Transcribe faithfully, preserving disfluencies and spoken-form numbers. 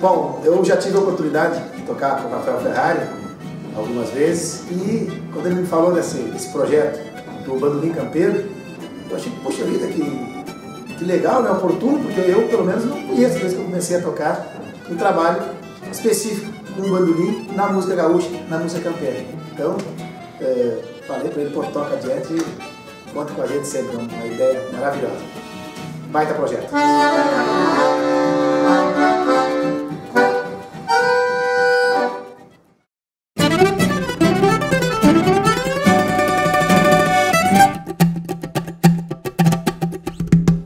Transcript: Bom, eu já tive a oportunidade de tocar com o Rafael Ferrari algumas vezes e quando ele me falou desse, desse projeto do bandolim campeiro, eu achei, poxa vida, que, que legal, né? Oportuno, porque eu pelo menos não conheço desde que eu comecei a tocar um trabalho específico com o bandolim na música gaúcha, na música campeira. Então, é, falei para ele, pô, toca adiante e conta com a gente sempre, uma ideia maravilhosa. Baita projeto!